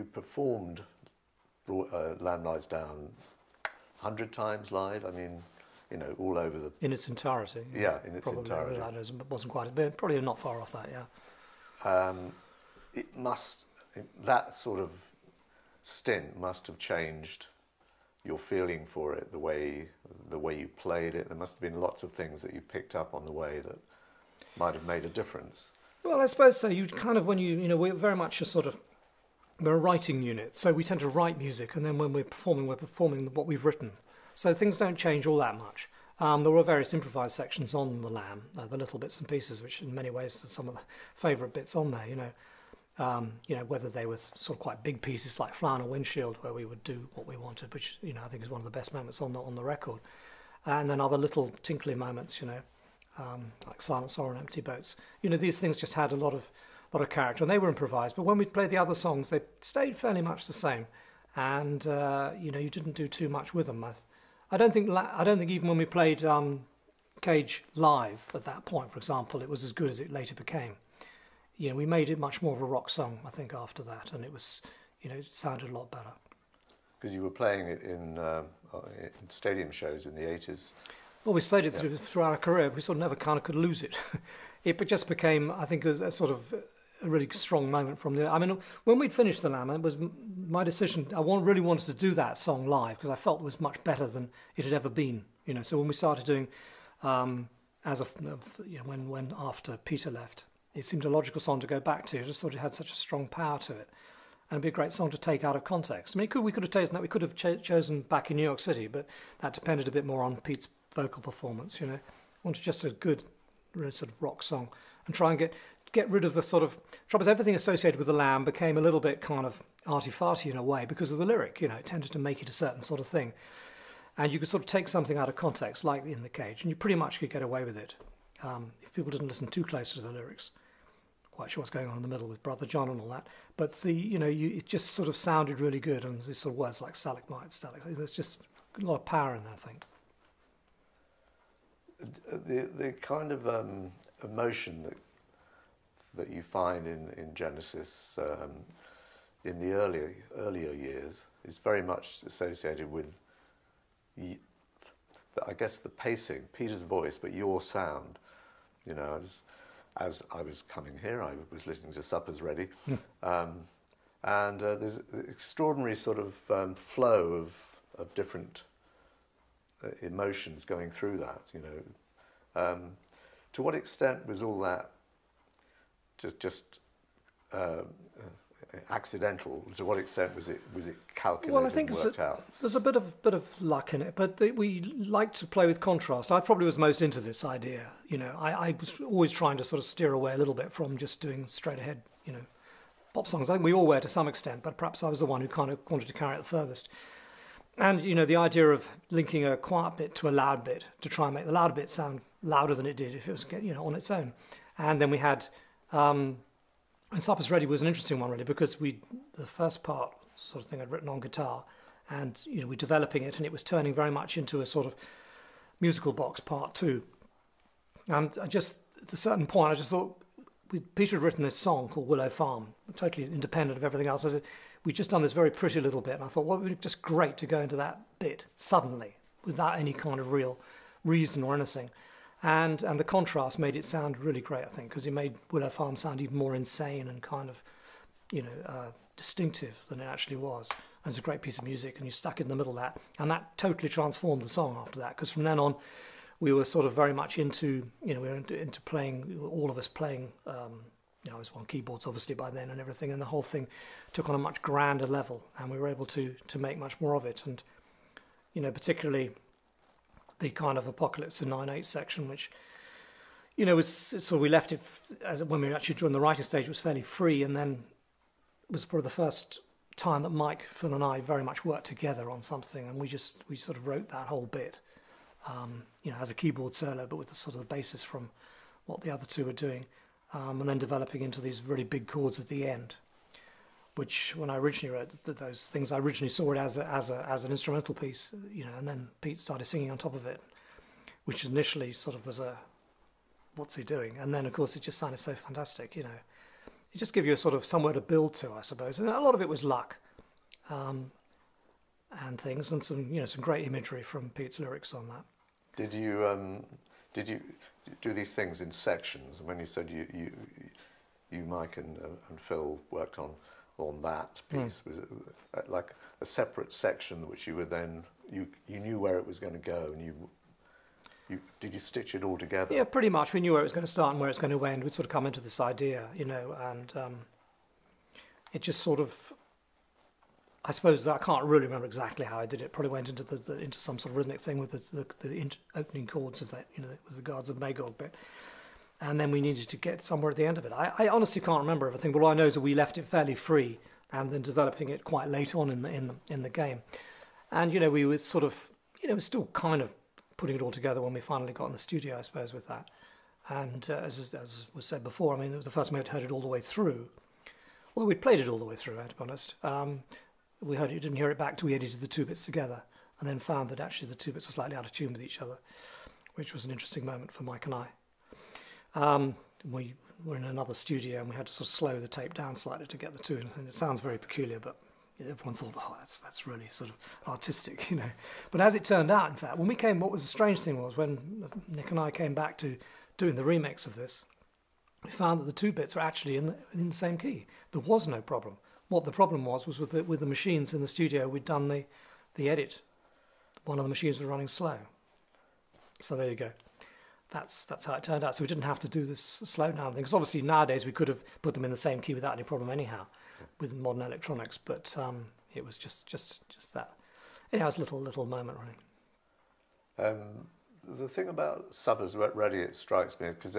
you performed Lamb Lies Down 100 times live. I mean, you know, all over the... In its entirety. Yeah, in its entirety. Probably, it wasn't quite, but probably not far off that, yeah. It must, that sort of stint must have changed your feeling for it, the way you played it. There must have been lots of things that you picked up on the way that might have made a difference. Well, I suppose so. You kind of, when you know, we're very much a sort of, we're a writing unit, so we tend to write music, and then when we're performing what we've written. So things don't change all that much. There were various improvised sections on the Lamb, the little bits and pieces, which in many ways are some of the favourite bits on there. You know, whether they were sort of quite big pieces like Fly on a Windshield, where we would do what we wanted, which, you know, I think is one of the best moments on the record. And then other little tinkly moments, you know, like Silent Sorrow and Empty Boats. You know, these things just had a lot of character, and they were improvised. But when we played the other songs, they stayed fairly much the same, and you know, you didn't do too much with them. I don't think even when we played Cage live at that point, for example, it was as good as it later became. You know, we made it much more of a rock song, I think, after that, and it was, you know, it sounded a lot better. Because you were playing it in stadium shows in the 80s. Well, we played it throughout our career. We sort of never kind of could lose it. It just became, I think, a sort of a really strong moment from the... I mean, when we'd finished The Lamb, it was my decision. I really wanted to do that song live because I felt it was much better than it had ever been. You know, so when we started doing, you know, when after Peter left, it seemed a logical song to go back to. I just thought it had such a strong power to it. And it'd be a great song to take out of context. I mean, we could have taken that. We could have chosen Back in New York City, but that depended a bit more on Pete's vocal performance, you know. I wanted just a good, really sort of rock song and try and get rid of the sort of... troubles. Everything associated with The Lamb became a little bit kind of arty-farty in a way because of the lyric, you know. It tended to make it a certain sort of thing. And you could sort of take something out of context, like in The Cage, and you pretty much could get away with it. If people didn't listen too close to the lyrics. Quite sure what's going on in the middle with Brother John and all that, but the, you know, it just sort of sounded really good, and these sort of words like stalagmite, stalactite, there's just a lot of power in that, I think. The kind of emotion that you find in Genesis in the earlier years is very much associated with, I guess, the pacing, Peter's voice, but your sound. You know, as I was coming here, I was listening to Supper's Ready, and there's an extraordinary sort of flow of different emotions going through that. You know, to what extent was all that just accidental? To what extent was it calculated? Well, I think there's a bit of luck in it, but we like to play with contrast. I probably was most into this idea. You know, I was always trying to sort of steer away a little bit from just doing straight ahead, you know, pop songs. I think we all were to some extent, but perhaps I was the one who kind of wanted to carry it the furthest. And, you know, the idea of linking a quiet bit to a loud bit to try and make the loud bit sound louder than it did if it was, you know, on its own. And then we had, and Supper's Ready was an interesting one, really, because the first part sort of thing I'd written on guitar, and, you know, we're developing it, and it was turning very much into a sort of Musical Box Part 2. And I just, at a certain point, I just thought, Peter had written this song called Willow Farm, totally independent of everything else. I said, we'd just done this very pretty little bit, and I thought, well, it would be just great to go into that bit suddenly without any kind of real reason or anything. And the contrast made it sound really great, I think, because it made Willow Farm sound even more insane and kind of, you know, distinctive than it actually was. And it's a great piece of music, and you stuck it in the middle of that, and that totally transformed the song after that, because from then on, we were sort of very much into, you know, we were into playing, all of us playing, you know, I was on keyboards obviously by then and everything, and the whole thing took on a much grander level, and we were able to make much more of it. And, you know, particularly the kind of Apocalypse in 9-8 section, which, you know, was sort of, we left it as when we were actually during the writing stage, it was fairly free, and then it was probably the first time that Mike, Phil and I very much worked together on something, and we sort of wrote that whole bit, you know, as a keyboard solo, but with the sort of basis from what the other two were doing. And then developing into these really big chords at the end, which when I originally wrote those things, I originally saw it as an instrumental piece, you know, and then Pete started singing on top of it, which initially sort of was a, what's he doing? And then, of course, it just sounded so fantastic, you know. it just gives you a sort of somewhere to build to, I suppose. And a lot of it was luck and things, and some, you know, some great imagery from Pete's lyrics on that. Did you do these things in sections? When you said you Mike and Phil worked on that piece, was it like a separate section which you were then you knew where it was going to go, and did you stitch it all together? Yeah, pretty much. We knew where it was going to start and where it's going to end. We'd sort of come into this idea, you know, and it just sort of, I suppose, I can't really remember exactly how I did it. Probably went into into some sort of rhythmic thing with the opening chords of that, you know, with the Guards of Magog bit, and then we needed to get somewhere at the end of it. I honestly can't remember everything, but all I know is that we left it fairly free, and then developing it quite late on in the game, and you know, we were sort of, you know, still kind of putting it all together when we finally got in the studio, I suppose, with that. And as was said before, I mean, it was the first time we had heard it all the way through, although we'd played it all the way through, I have to be honest. We heard it, didn't hear it back till we edited the two bits together, and then found that actually the two bits were slightly out of tune with each other, which was an interesting moment for Mike and I. We were in another studio, and we had to sort of slow the tape down slightly to get the two in. And it sounds very peculiar, but everyone thought, oh, that's really sort of artistic, you know. But as it turned out, in fact, when we came, what was a strange thing was when Nick and I came back to doing the remix of this, we found that the two bits were actually in the same key. There was no problem. What the problem was with the machines in the studio. We'd done the edit. One of the machines was running slow. So there you go. That's how it turned out. So we didn't have to do this slowdown thing, because obviously nowadays we could have put them in the same key without any problem anyhow, with modern electronics. But it was just that. Anyhow, it's a little moment, really. The thing about Supper's Ready, it strikes me, because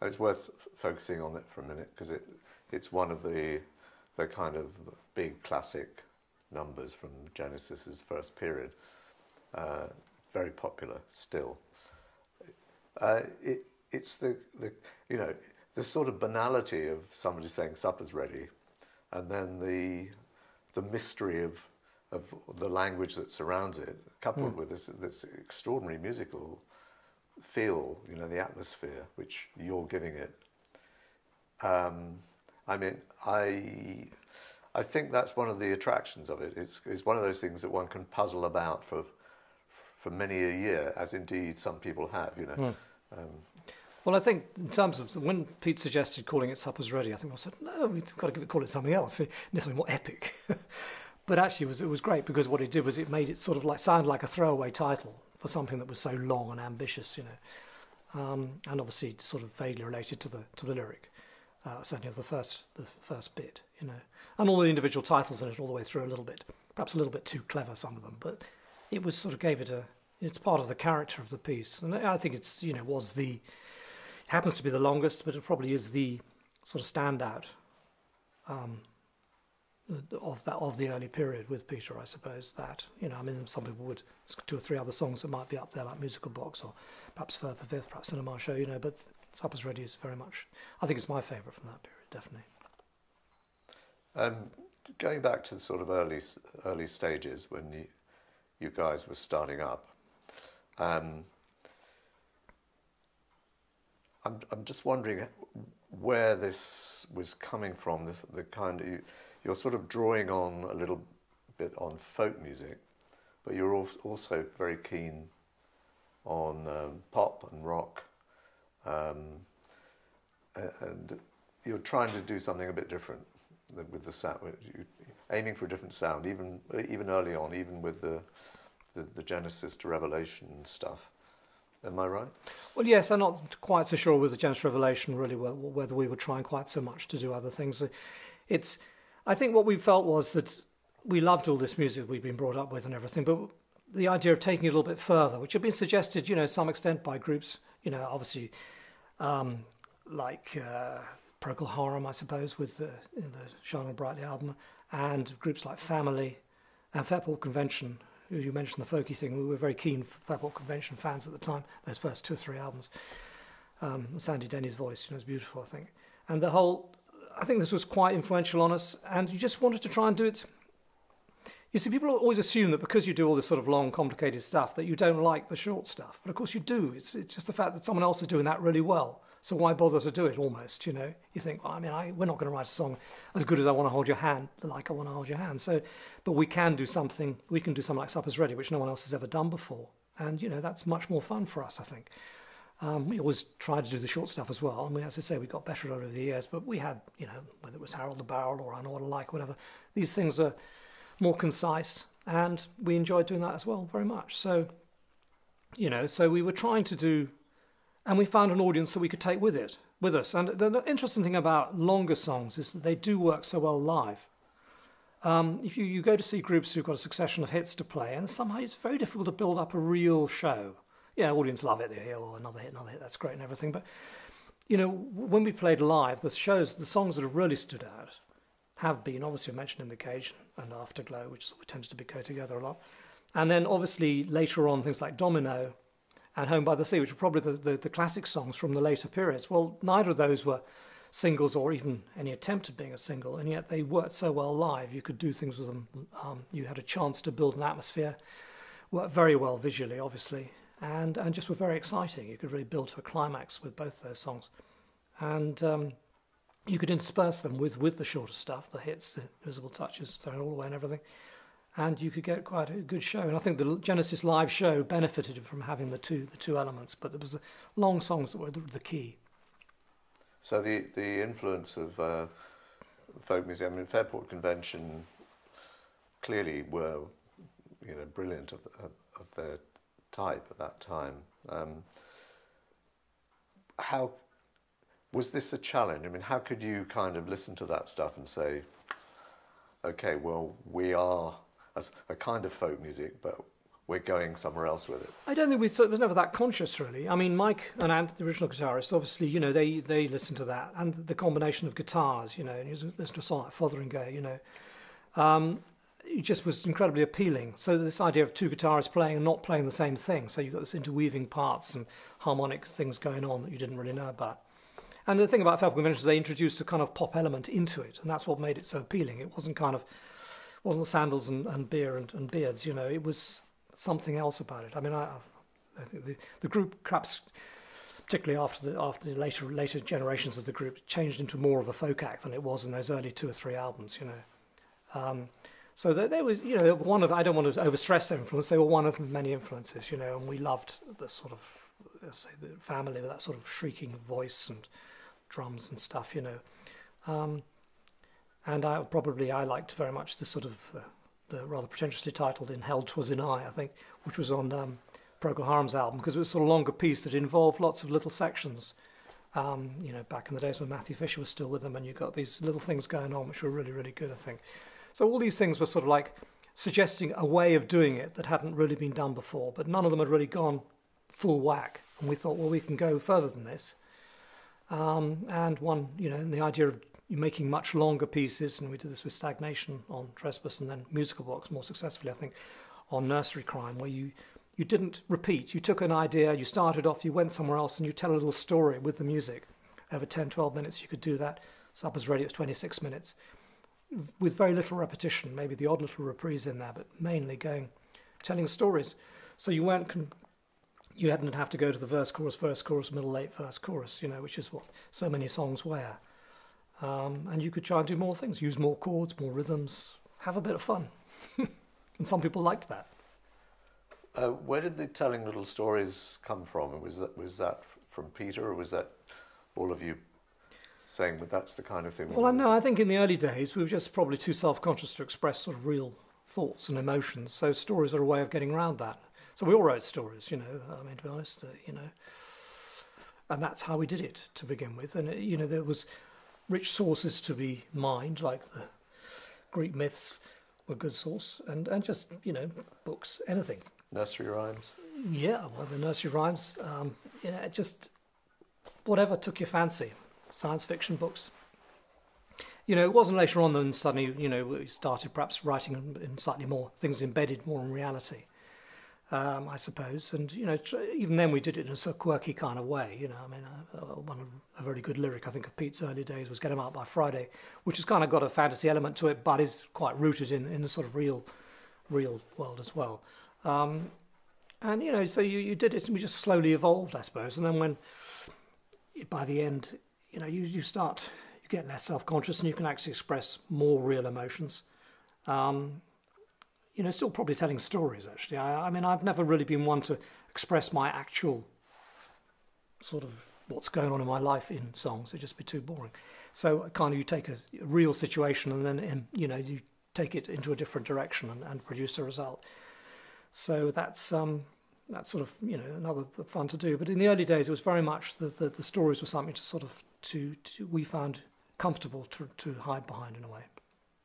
it's worth focusing on it for a minute, because it's one of the kind of big classic numbers from Genesis's first period, very popular still. It's the you know, the sort of banality of somebody saying supper's ready, and then the mystery of the language that surrounds it, coupled with this extraordinary musical feel, you know, the atmosphere which you're giving it. I mean, I think that's one of the attractions of it. It's one of those things that one can puzzle about for many a year, as indeed some people have, you know. Well, I think in terms of when Pete suggested calling it Supper's Ready, I think I said, no, we've got to call it something else, something more epic. But actually it was great, because what it did was it made it sort of like sound like a throwaway title for something that was so long and ambitious, you know, and obviously sort of vaguely related to the lyric. Certainly of the first bit, you know, and all the individual titles in it all the way through, a little bit, perhaps a little bit too clever, some of them, but it was sort of gave it a, it's part of the character of the piece, and I think it's, you know, it happens to be the longest, but it probably is the sort of standout of the early period with Peter, I suppose. That, you know, I mean, some people would, two or three other songs that might be up there, like Musical Box, or perhaps Firth of Fifth, perhaps Cinema Show, you know, but Supper's Ready is very much, I think it's my favourite from that period, definitely. Going back to the sort of early stages when you guys were starting up, I'm just wondering where this was coming from. The kind of, you're sort of drawing on a little bit on folk music, but you're also very keen on pop and rock. And you're trying to do something a bit different with the sound, you're aiming for a different sound, even early on, even with the Genesis to Revelation stuff. Am I right? Well, yes, I'm not quite so sure with the Genesis to Revelation really whether we were trying quite so much to do other things. I think what we felt was that we loved all this music we'd been brought up with and everything, but the idea of taking it a little bit further, which had been suggested, you know, to some extent by groups, you know, obviously, like Procol Harum, I suppose, with the Shine and Brightly album, and groups like Family and Fairport Convention, who you mentioned the folky thing. We were very keen Fairport Convention fans at the time, those first two or three albums. Sandy Denny's voice, you know, is beautiful, I think. And the whole, I think this was quite influential on us, and you just wanted to try and do it. You see, people always assume that because you do all this sort of long, complicated stuff that you don't like the short stuff. But of course you do. It's just the fact that someone else is doing that really well. so why bother to do it almost, you know? You think, well, I mean, we're not going to write a song as good as I Want to Hold Your Hand, like I Want to Hold Your Hand. So, but we can do something, like Supper's Ready, which no one else has ever done before. And, you know, that's much more fun for us, I think. We always tried to do the short stuff as well. And we, as I say, we got better over the years, but we had, you know, whether it was Harold the Barrel or I Know What I Like, whatever, these things are more concise and we enjoyed doing that as well very much. So, you know, so we were trying to do, and we found an audience that we could take with it, with us. And the interesting thing about longer songs is that they do work so well live. If you go to see groups who've got a succession of hits to play, and somehow it's very difficult to build up a real show. Yeah, audience love it, they hear, oh, another hit, that's great and everything. But, you know, when we played live, the shows, the songs that have really stood out have been, obviously, mentioned in The Cage and Afterglow, which sort of tends to go together a lot. And then, obviously, later on, things like Domino and Home by the Sea, which are probably the classic songs from the later periods. Well, neither of those were singles or even any attempt at being a single, and yet they worked so well live. You could do things with them. You had a chance to build an atmosphere, worked very well visually, obviously, and just were very exciting. You could really build to a climax with both those songs. And you could intersperse them with the shorter stuff, the hits, the visible touches, thrown all away and everything. And you could get quite a good show. And I think the Genesis live show benefited from having the two elements, but there was the long songs that were the key. So the influence of folk music, I mean, Fairport Convention clearly were, you know, brilliant of their type at that time. How was this a challenge? I mean, how could you kind of listen to that stuff and say, okay, well, we are a kind of folk music, but we're going somewhere else with it? I don't think we thought, it was never that conscious, really. I mean, Mike and Ant, the original guitarist, obviously, you know, they listened to that, and the combination of guitars, you know, and you listen to a song like Fotheringay, you know, it just was incredibly appealing. So this idea of two guitarists playing and not playing the same thing, so you've got this interweaving parts and harmonic things going on that you didn't really know about. And the thing about Fairport Convention is they introduced a kind of pop element into it, and that's what made it so appealing. It wasn't kind of, wasn't sandals and beer and beards, you know, it was something else about it. I mean, I think the group, perhaps particularly after the later generations of the group, changed into more of a folk act than it was in those early 2 or 3 albums, you know. So they were, you know, one of, I don't want to overstress their influence, they were one of many influences, you know, and we loved the sort of, let's say, the Family with that sort of shrieking voice and drums and stuff, you know. And I liked very much the sort of, the rather pretentiously titled In Held Twas in I think, which was on Procol Harum's album, because it was a sort of longer piece that involved lots of little sections. You know, back in the days when Matthew Fisher was still with them, and you got these little things going on which were really, really good, I think. So all these things were sort of like suggesting a way of doing it that hadn't really been done before, but none of them had really gone full whack. And we thought, well, we can go further than this. And one, you know, and the idea of making much longer pieces, and we did this with Stagnation on Trespass, and then Musical Box more successfully, I think, on Nursery Crime, where you didn't repeat. You took an idea, you started off, you went somewhere else, and you tell a little story with the music. Over 10, 12 minutes, you could do that. Supper's Ready, it was 26 minutes. With very little repetition, maybe the odd little reprise in there, but mainly telling stories. So you weren't... You hadn't have to go to the verse, chorus, middle, late, verse, chorus, you know, which is what so many songs were. And you could try and do more things, use more chords, more rhythms, have a bit of fun. And some people liked that. Where did the telling little stories come from? Was that from Peter, or was that all of you saying, well, that's the kind of thing? Well, I think in the early days we were just probably too self-conscious to express sort of real thoughts and emotions, so stories are a way of getting around that. So we all wrote stories, you know, I mean, to be honest, you know, and that's how we did it to begin with. And, you know, there was rich sources to be mined, like the Greek myths were a good source, and just, you know, books, anything. Nursery rhymes? Yeah, well, the nursery rhymes, yeah, just whatever took your fancy. Science fiction books. You know, it wasn't later on than suddenly, you know, we started perhaps writing in slightly more things embedded more in reality. I suppose, and you know, even then we did it in a sort of quirky kind of way. You know, I mean, a very good lyric I think of Pete's early days was "Get 'em Out by Friday," which has kind of got a fantasy element to it, but is quite rooted in the sort of real world as well. And you know, so you did it, and we just slowly evolved, I suppose. And then when by the end, you know, you get less self-conscious and you can actually express more real emotions. You know, still probably telling stories, actually. I mean, I've never really been one to express my actual sort of what's going on in my life in songs. It'd just be too boring. So kind of you take a real situation and then, you know, you take it into a different direction and produce a result. So that's sort of, you know, another fun to do. But in the early days, it was very much the stories were something to sort of, we found comfortable to hide behind in a way.